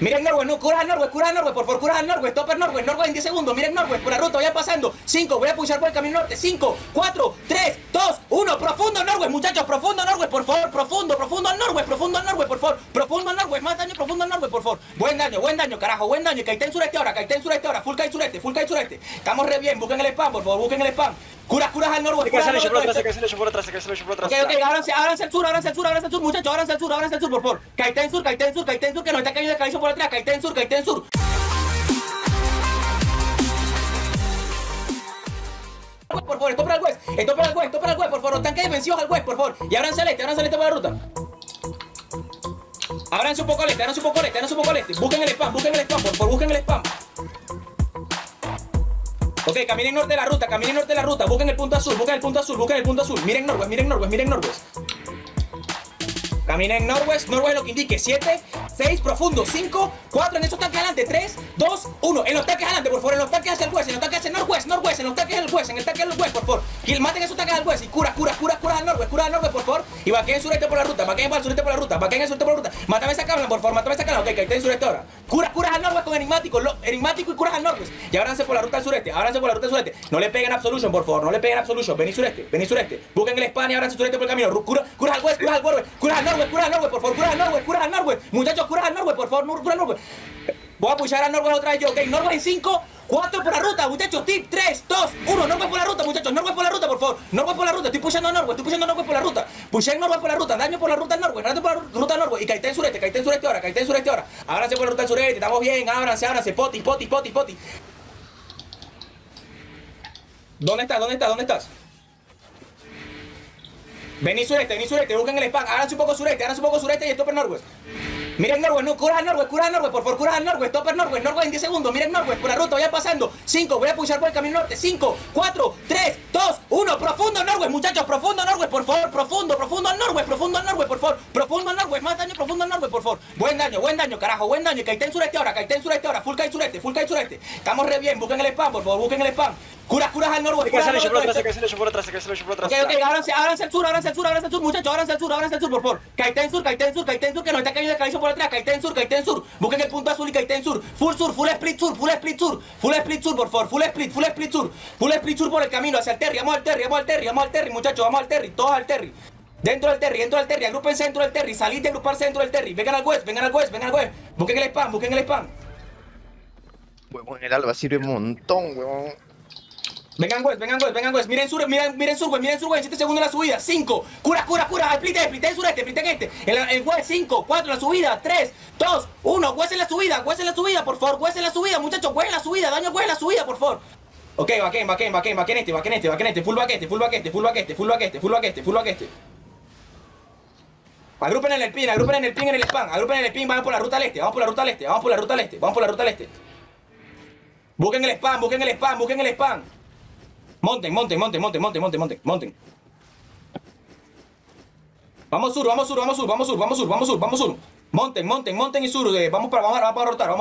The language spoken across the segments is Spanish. Miren Norway, no, cura Norway, por favor, cura Norway, stopper Norway, Norway en 10 segundos, miren Norway, por la ruta vayan pasando, 5, voy a pushar por el camino norte, 5, 4, 3, 2, 1, profundo Norway, muchachos, profundo Norway, por favor, profundo Norway, por favor, profundo Norway, más daño, profundo Norway, por favor, buen daño, carajo, buen daño, Kaiten sureste ahora, full Kaiten sureste, estamos re bien, busquen el spam, por favor, busquen el spam. Curas al Norway, curas al Norway. Por atrás. Ok, ábranse al sur, muchachos, ábranse al sur, por favor. Kaiten sur, que nos está cayendo el calizo por atrás. Kaiten sur. Por favor, esto para el West, por favor. Tanque defensivos al West, por favor. Y ábranse al este por la ruta. Ábranse un poco al este, Busquen el spam, por favor, busquen el spam. Ok, caminen norte de la ruta, busquen el punto azul, miren Norwest, miren Norwest. Caminen Norwest, lo que indique, 7, 6, profundo, 5, 4, en esos tanques adelante, 3, 2, 1, en los tanques adelante, por favor, en los tanques hacia el West, en los tanques hacia el Norwest, en los tanques del West, por favor, que maten esos tanques al West y cura al Norwest, por favor, y vaqueen el sureste por la ruta, vaqueen el sureste por la ruta, mátame esa cámara, por favor, ok, que ahí está el sureste ahora. Curas al Norwest con enigmático, enigmático y curas al Norwest. Y ábranse por la ruta al sureste, No le peguen Absolution, por favor, Vení sureste, Busquen el España, ábranse sureste por el camino. Curas al West, curas al Norwest, por favor, curas al Norwest. Muchachos, curas al Norwest, por favor, curas al Norwest. Voy a pushar al Norwest otra vez yo, ok. Norwest en 5, 4 por la ruta, muchachos. Tip 3, 2, 1. Norwest por la ruta, muchachos. Norwest por la ruta, por favor. Norwest por la ruta. Estoy pushando a Norwest, por la ruta. Pushé Norwest por la ruta. Daño por la ruta al Norwest. Daño por la ruta al Norwest. Y Kaiten sureste, Kaiten sureste ahora. Ábranse por la ruta al sureste. Estamos bien. Ábranse, Poti, poti. ¿Dónde estás? Vení sureste, busquen el spam. Ábranse un poco sureste, y esto por Norwest. Miren Norwest, no, cura al Norwest, por favor, cura al Norwest, stopper Norwest, en 10 segundos, miren Norwest, por la ruta vayan pasando, 5, voy a pushar por el camino norte, 5, 4, 3, 2, 1, profundo Norwest, muchachos, profundo Norwest, por favor, profundo al Norwest, por favor, profundo al Norwest, más daño, profundo al Norwest, por favor, buen daño, carajo, Kaiten sureste ahora, full Kaiten sureste, estamos re bien, busquen el spam, por favor, busquen el spam. Curas al Norwest, por atrás. Ok, ábranse al sur, muchachos, ábranse al sur, por favor. Kaiten sur, que nos está cayendo el calizo por atrás. Kaiten sur. Busquen el punto azul y Kaiten sur, full split sur, por favor, full split sur. Full split sur por el camino, hacia el Terry, vamos al Terry, muchachos, todos al Terry. Dentro del Terry, agrupen centro del Terry, salid de agrupar centro del Terry. Vengan al West, vengan al West. Busquen el spam, Huevón, el alba sirve un montón, huevón. Vengan West, miren sur, güey, 7 segundos la subida, 5, cura, split el sureste, split en este, el West, 5, 4, la subida, 3, 2, 1, West en la subida, por favor, muchachos, West en la subida, daño West en la subida, por favor. Ok, vaqueen este, full back este. Agrupen en el pin, en el spam, vayan por la ruta al este, Busquen el spam, Monten. Vamos sur. Monten y sur. Vamos a rotar.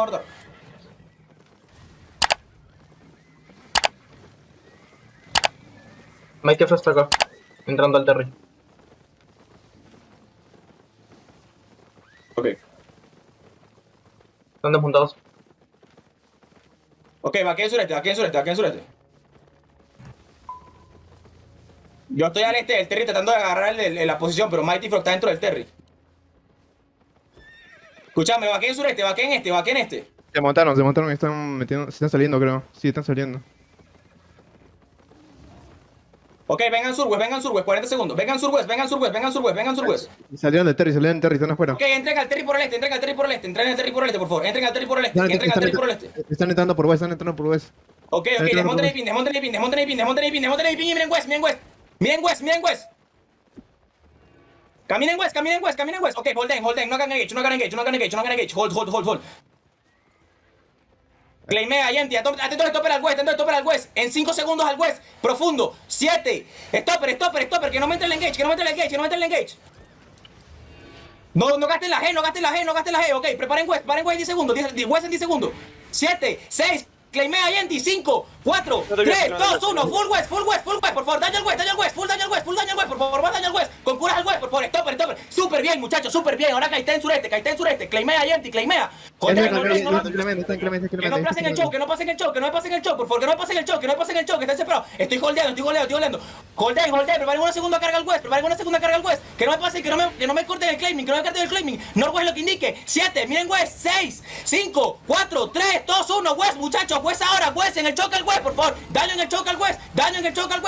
Mighty Frogs está acá, entrando al Terry. Ok. Están despuntados. Ok, va aquí en sureste. Yo estoy al este del Terry tratando de agarrar la posición, pero Mighty Frog está dentro del Terry. Escuchame, va aquí en sureste, va aquí en este. Se montaron y están saliendo, creo. Sí, están saliendo. Ok, vengan sur, West, 40 segundos. Vengan sur, West. Salieron del Terry, están afuera. Ok, entren al Terry por el este, por favor. Están entrando por West, Ok, desmonten el pin y miren West, miren West. Caminen West. Ok, holden, no hagan engage, hold. Claimé a Yenti, atento al stopper al West, en 5 segundos al West, profundo, 7, stopper, que no me entre el engage, No gasten la G, ok, preparen West, paren West en 10 segundos, West en 10 segundos, 7, 6, claimé a Yenti, 5, 4, 3, 2, 1, full west, por favor, daña al west, por favor, más daña al west, con curas al west, por favor, stopper, súper bien, muchachos, súper bien, ahora caíste en sureste, claimea, gente, claimea, que no pasen el show, por favor, que no pasen el show, está desesperado, estoy holdeando, holdeen, preparen una segunda carga al west, que no me corten el claiming, Norwest lo que indique, 7, miren west, 6, 5, 4, 3, 2, 1, west, muchachos, west ahora, west en el choque al west, por favor, daño en el choque al west,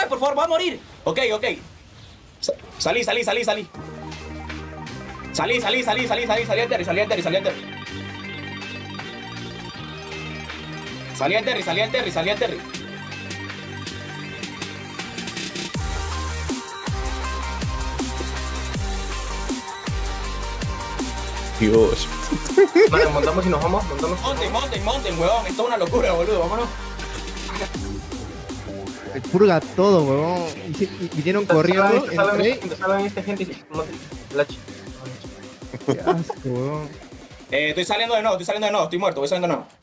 por favor, va a morir, ok, salí al Terry. Dios. Vale, montamos y nos vamos. Monten, huevón. Esto es una locura, boludo. Vámonos. Purga todo, huevón. Vinieron corriendo. Salgan esta gente. Qué asco, huevón. Estoy saliendo de nuevo. Estoy muerto. Voy saliendo de nuevo.